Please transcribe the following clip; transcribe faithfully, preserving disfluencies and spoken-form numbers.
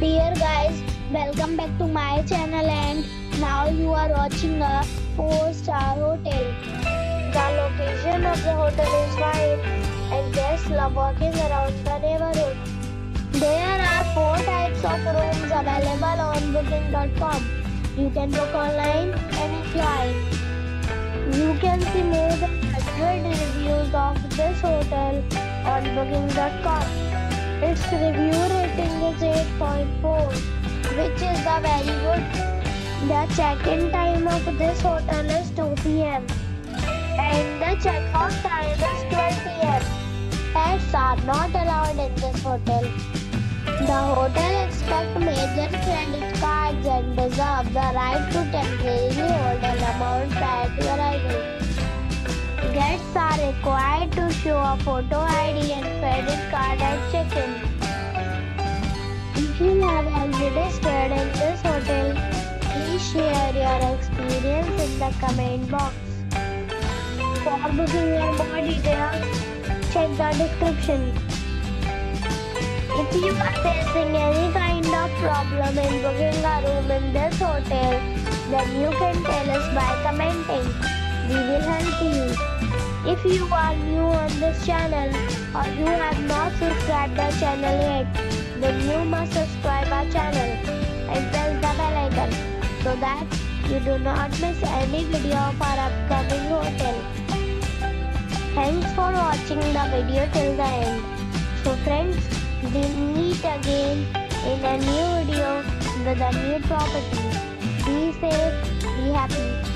Dear guys, welcome back to my channel, and now you are watching a four star hotel. The location of the hotel is fine and guests love walking around the neighborhood. There are four types of rooms available on booking dot com. You can book online and apply. You can see more than one hundred reviews of this hotel on booking dot com. Its review rating is eight point four, which is the very good. The check-in time of this hotel is two p m and the check-out time is twelve p m Pets are not allowed in this hotel. The hotel accepts major credit cards and reserves the right to temporarily hold an amount prior to arrival. Guests are required to show a photo I D and credit card at check-in. If you have already stayed in this hotel, please share your experience in the comment box. For booking or more details, check the description. If you are facing any kind of problem in booking a room in this hotel, then you can tell us by commenting. We will help you. If you are new on this channel or you have not subscribed our channel yet, then you must subscribe our channel and press the bell icon so that you do not miss any video of our upcoming hotel. Thanks for watching the video till the end. So friends, we meet again in a new video with a new property. Be safe, be happy.